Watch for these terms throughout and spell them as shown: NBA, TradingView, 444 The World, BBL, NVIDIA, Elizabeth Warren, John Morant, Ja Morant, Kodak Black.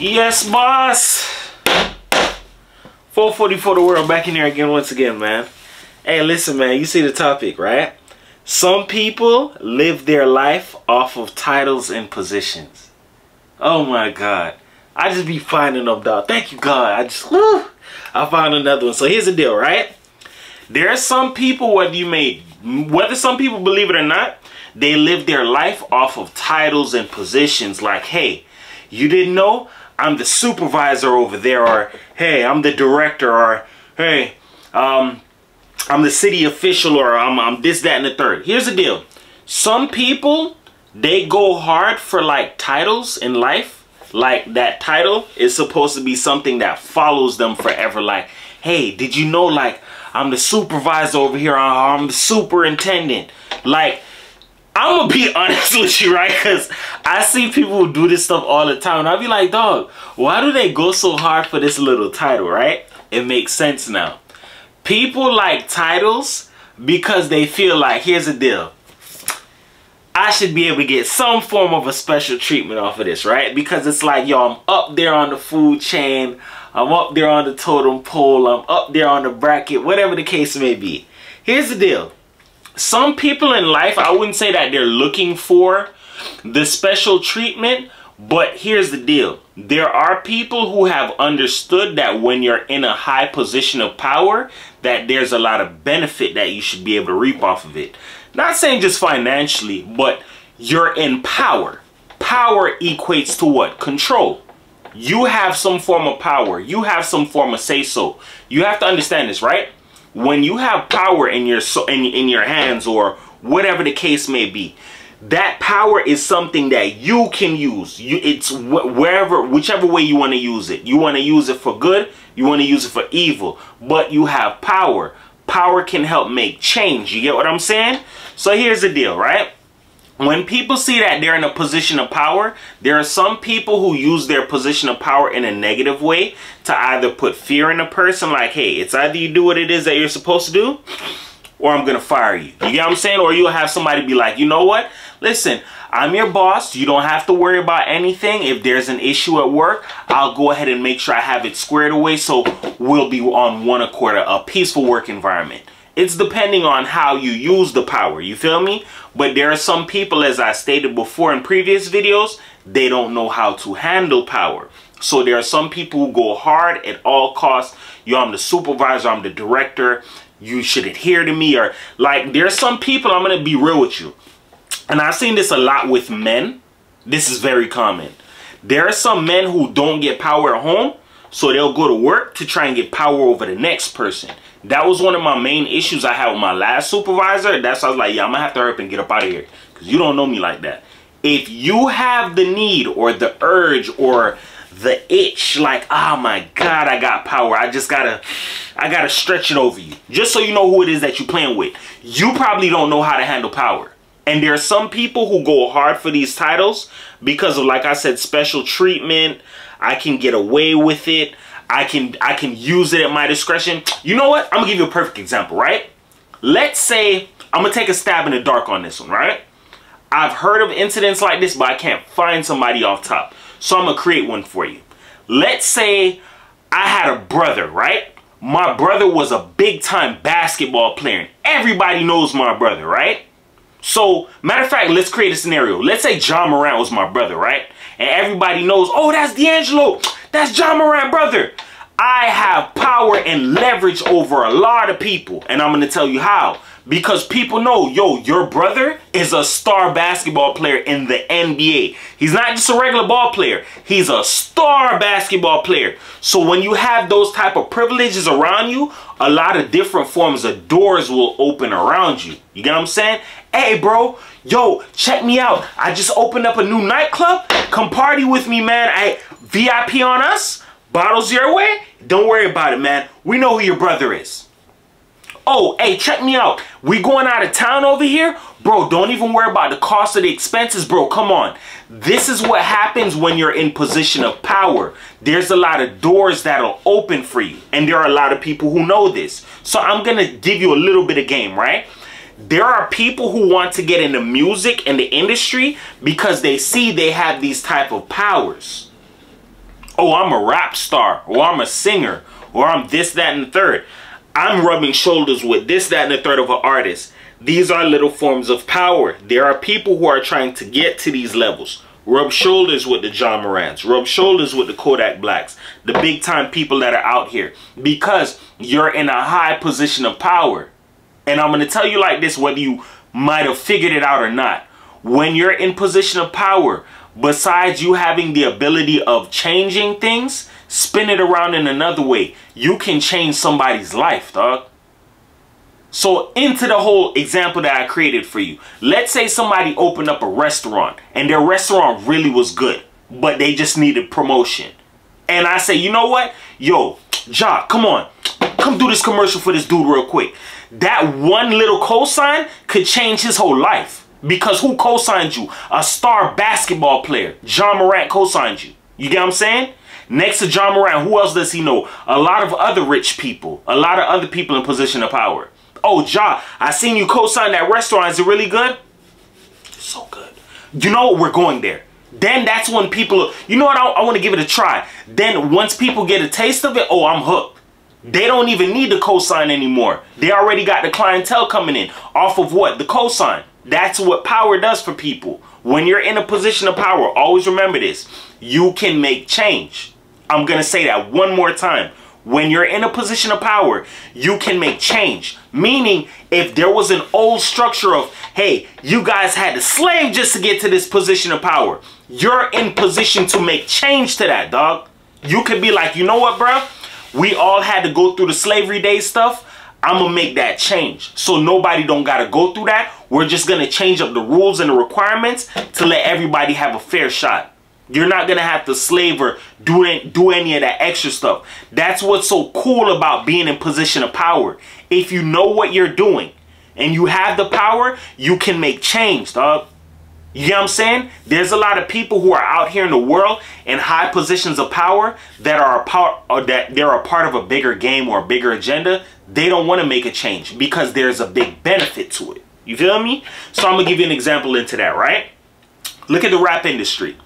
Yes, boss. 444 The World back in here again once again, man. Hey, listen, man, you see the topic, right? Some people live their life off of titles and positions. Oh my God. I just be finding them, dog. Thank you, God. I found another one. So here's the deal, right? There are some people, whether some people believe it or not, they live their life off of titles and positions. Like, hey, you didn't know? I'm the supervisor over there, or hey, I'm the director, or hey, I'm the city official, or I'm this, that, and the third. Here's the deal. Some people, they go hard for like titles in life. Like that title is supposed to be something that follows them forever. Like, hey, did you know, like, I'm the supervisor over here, or I'm the superintendent. Like, I'm going to be honest with you, right? Because I see people who do this stuff all the time. And I'll be like, dog, why do they go so hard for this little title, right? It makes sense now. People like titles because they feel like, here's the deal. I should be able to get some form of a special treatment off of this, right? Because it's like, yo, I'm up there on the food chain. I'm up there on the totem pole. I'm up there on the bracket, whatever the case may be. Here's the deal. Some people in life, I wouldn't say that they're looking for the special treatment, but here's the deal. There are people who have understood that when you're in a high position of power, that there's a lot of benefit that you should be able to reap off of it. Not saying just financially, but you're in power. Power equates to what? Control. You have some form of power. You have some form of say-so. You have to understand this, right? When you have power in your hands or whatever the case may be, that power is something that you can use. It's whichever way you want to use it. You want to use it for good. You want to use it for evil. But you have power. Power can help make change. You get what I'm saying? So here's the deal, right? When people see that they're in a position of power, there are some people who use their position of power in a negative way to either put fear in a person, like, hey, it's either you do what it is that you're supposed to do, or I'm going to fire you. You get what I'm saying? Or you'll have somebody be like, you know what? Listen, I'm your boss. You don't have to worry about anything. If there's an issue at work, I'll go ahead and make sure I have it squared away so we'll be on one accord, a peaceful work environment. It's depending on how you use the power, you feel me? But there are some people, as I stated before in previous videos, they don't know how to handle power. So there are some people who go hard at all costs. Yo, I'm the supervisor, I'm the director, you should adhere to me. Or like, there are some people, I'm going to be real with you. And I've seen this a lot with men. This is very common. There are some men who don't get power at home, so they'll go to work to try and get power over the next person. That was one of my main issues I had with my last supervisor. That's why I was like, yeah, I'm going to have to hurry up and get up out of here. Because you don't know me like that. If you have the need or the urge or the itch, like, oh my God, I got power. I gotta stretch it over you. Just so you know who it is that you're playing with. You probably don't know how to handle power. And there are some people who go hard for these titles because of, like I said, special treatment. I can get away with it. I can use it at my discretion. You know what? I'm going to give you a perfect example, right? Let's say, I'm going to take a stab in the dark on this one, right? I've heard of incidents like this, but I can't find somebody off top. So I'm going to create one for you. Let's say I had a brother, right? My brother was a big-time basketball player. Everybody knows my brother, right? So, matter of fact, let's create a scenario. Let's say John Morant was my brother, right? And everybody knows, oh, that's D'Angelo. That's John Morant, brother. I have power and leverage over a lot of people. And I'm going to tell you how. Because people know, yo, your brother is a star basketball player in the NBA. He's not just a regular ball player. He's a star basketball player. So when you have those type of privileges around you, a lot of different forms of doors will open around you. You get what I'm saying? Hey, bro, yo, check me out. I just opened up a new nightclub. Come party with me, man. VIP on us. Bottles your way. Don't worry about it, man. We know who your brother is. Oh, hey, check me out. We going out of town over here? Bro, don't even worry about the cost of the expenses, bro. Come on. This is what happens when you're in position of power. There's a lot of doors that'll open for you. And there are a lot of people who know this. So I'm going to give you a little bit of game, right? There are people who want to get into music and the industry because they see they have these type of powers. oh, I'm a rap star, or I'm a singer, or I'm this, that, and the third. I'm rubbing shoulders with this, that, and the third of an artist. These are little forms of power. There are people who are trying to get to these levels. Rub shoulders with the John Morants. Rub shoulders with the Kodak Blacks. The big time people that are out here. Because you're in a high position of power. And I'm going to tell you like this, whether you might have figured it out or not. When you're in position of power, besides you having the ability of changing things, spin it around in another way. You can change somebody's life, dog. So into the whole example that I created for you. Let's say somebody opened up a restaurant and their restaurant really was good, but they just needed promotion. And I say, you know what? Yo, Ja, come on. Come do this commercial for this dude real quick. That one little cosign could change his whole life. Because who co-signed you? A star basketball player. Ja Morant co-signed you. You get what I'm saying? Next to Ja Morant, who else does he know? A lot of other rich people. A lot of other people in position of power. Oh, Ja, I seen you co-sign that restaurant. Is it really good? So good. You know, we're going there. Then that's when people, you know what, I want to give it a try. Then once people get a taste of it, oh, I'm hooked. They don't even need the cosign anymore. They already got the clientele coming in. Off of what? The cosign. That's what power does for people. When you're in a position of power, always remember this. You can make change. I'm going to say that one more time. When you're in a position of power, you can make change. Meaning, if there was an old structure of, hey, you guys had to slave just to get to this position of power. You're in position to make change to that, dog. You could be like, you know what, bro? We all had to go through the slavery day stuff. I'm going to make that change. So nobody don't got to go through that. We're just going to change up the rules and the requirements to let everybody have a fair shot. You're not going to have to slave or do any of that extra stuff. That's what's so cool about being in position of power. If you know what you're doing and you have the power, you can make change, dog. You know what I'm saying? There's a lot of people who are out here in the world in high positions of power that are a part of a bigger game or a bigger agenda. They don't want to make a change because there's a big benefit to it. You feel me? So I'm going to give you an example into that, right? Look at the rap industry.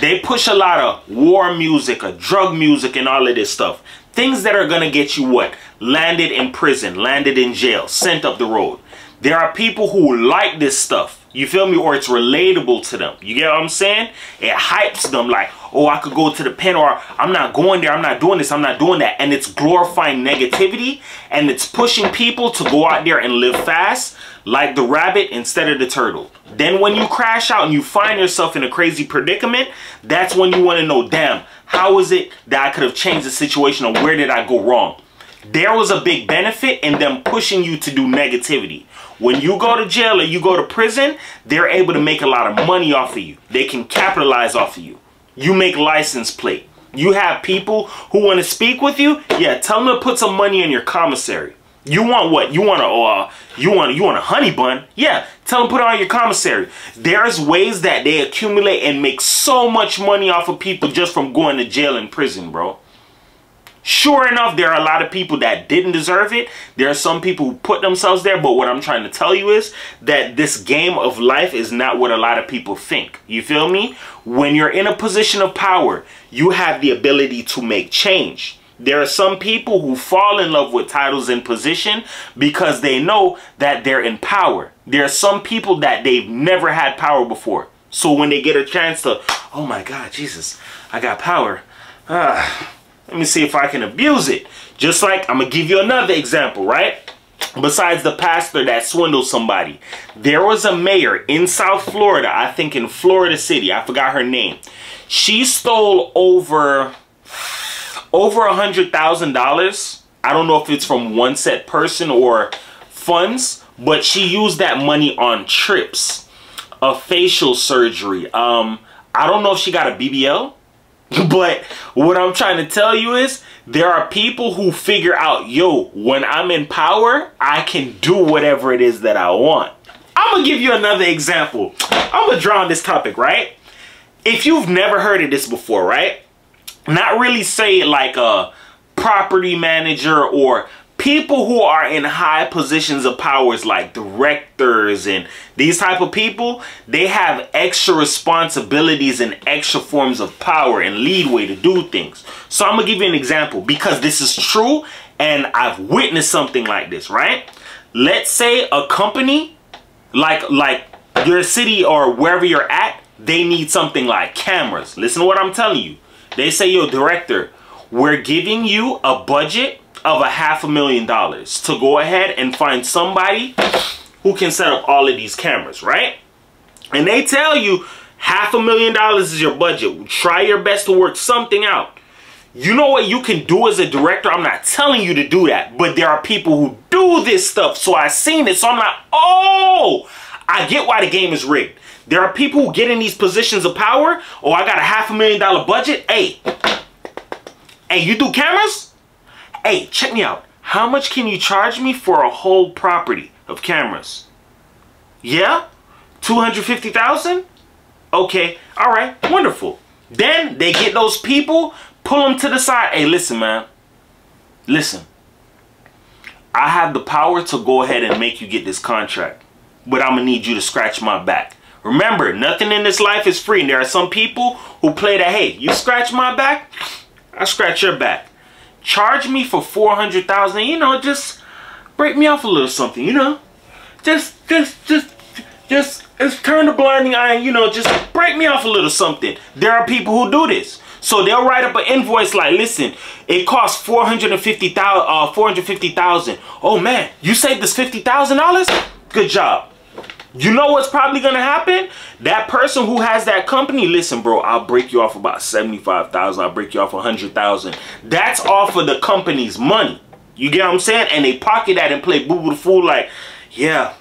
They push a lot of war music or drug music and all of this stuff. Things that are going to get you what? Landed in prison, landed in jail, sent up the road. There are people who like this stuff. You feel me? Or it's relatable to them. You get what I'm saying? It hypes them like, oh, I could go to the pen, or I'm not going there. I'm not doing this. I'm not doing that. And it's glorifying negativity. And it's pushing people to go out there and live fast like the rabbit instead of the turtle. Then when you crash out and you find yourself in a crazy predicament, that's when you want to know, damn, how is it that I could have changed the situation, or where did I go wrong? There was a big benefit in them pushing you to do negativity. When you go to jail or you go to prison, they're able to make a lot of money off of you. They can capitalize off of you. You make license plate. You have people who want to speak with you. Yeah, tell them to put some money in your commissary. You want what? You want a honey bun? Yeah, tell them put it on your commissary. There's ways that they accumulate and make so much money off of people just from going to jail and prison, bro. Sure enough, there are a lot of people that didn't deserve it. There are some people who put themselves there. But what I'm trying to tell you is that this game of life is not what a lot of people think. You feel me? When you're in a position of power, you have the ability to make change. There are some people who fall in love with titles and position because they know that they're in power. There are some people that they've never had power before. So when they get a chance to, oh my God, Jesus, I got power. Let me see if I can abuse it. Just like, I'm going to give you another example, right? Besides the pastor that swindled somebody, there was a mayor in South Florida, I think in Florida City, I forgot her name. She stole over $100,000. I don't know if it's from one set person or funds, but she used that money on trips, a facial surgery. I don't know if she got a BBL. But what I'm trying to tell you is there are people who figure out, yo, when I'm in power, I can do whatever it is that I want. I'm going to give you another example. I'm going to draw on this topic, right? If you've never heard of this before, right? Not really say like a property manager or people who are in high positions of powers, like directors and these type of people, they have extra responsibilities and extra forms of power and leeway to do things. So I'm gonna give you an example because this is true and I've witnessed something like this, right? Let's say a company, like your city or wherever you're at, they need something like cameras. Listen to what I'm telling you. They say, yo, director, we're giving you a budget of $500,000 to go ahead and find somebody who can set up all of these cameras, right? And they tell you $500,000 is your budget. Try your best to work something out. You know what you can do as a director? I'm not telling you to do that, but there are people who do this stuff. So I've seen it. So I'm like, oh, I get why the game is rigged. There are people who get in these positions of power. Oh, I got a $500,000 budget. Hey, you do cameras? Hey, check me out. How much can you charge me for a whole property of cameras? Yeah? $250,000? Okay, all right, wonderful. Then they get those people, pull them to the side. Hey, listen, man. Listen. I have the power to go ahead and make you get this contract, but I'm gonna need you to scratch my back. Remember, nothing in this life is free, and there are some people who play that, hey, you scratch my back, I scratch your back. Charge me for $400,000, you know, just break me off a little something, you know. Just turn the blinding eye, you know, just break me off a little something. There are people who do this. So they'll write up an invoice like, listen, it costs $450,000. Oh man, you saved us $50,000? Good job. You know what's probably gonna happen? That person who has that company, listen, bro, I'll break you off about $75,000. I'll break you off $100,000. That's off of the company's money. You get what I'm saying? And they pocket that and play boo-boo the fool like, yeah,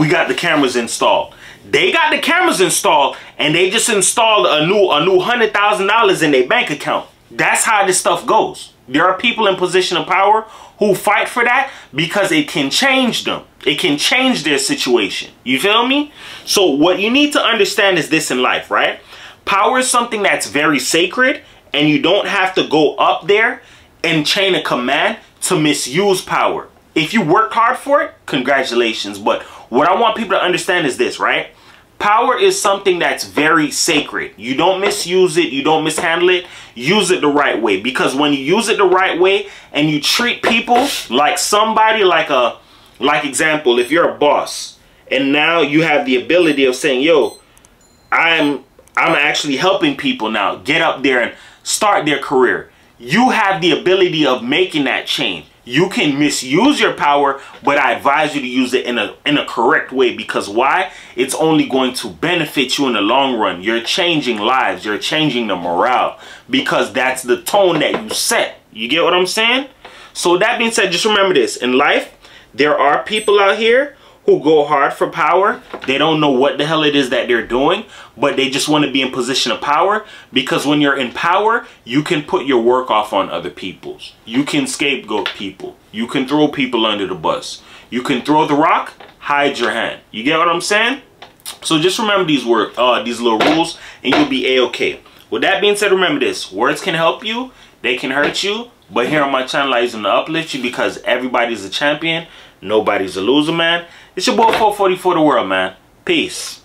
we got the cameras installed. They got the cameras installed and they just installed a new $100,000 in their bank account. That's how this stuff goes. There are people in position of power who fight for that because it can change them. It can change their situation. You feel me? So what you need to understand is this in life, right? Power is something that's very sacred, and you don't have to go up there and chain a command to misuse power. If you work hard for it, congratulations. But what I want people to understand is this, right? Power is something that's very sacred. You don't misuse it. You don't mishandle it. Use it the right way. Because when you use it the right way and you treat people like somebody, like example, if you're a boss and now you have the ability of saying, yo, I'm actually helping people now get up there and start their career. You have the ability of making that change. You can misuse your power, but I advise you to use it in a correct way. Because why? It's only going to benefit you in the long run. You're changing lives. You're changing the morale. Because that's the tone that you set. You get what I'm saying? So that being said, just remember this. In life, there are people out here who go hard for power. They don't know what the hell it is that they're doing, but they just want to be in position of power, because when you're in power, you can put your work off on other people's. You can scapegoat people. You can throw people under the bus. You can throw the rock, hide your hand. You get what I'm saying? So just remember these little rules and you'll be A-okay. With that being said, remember this. Words can help you. They can hurt you. But here on my channel, I use them to uplift you, because everybody's a champion. Nobody's a loser, man. It's your boy 444 The World, man. Peace.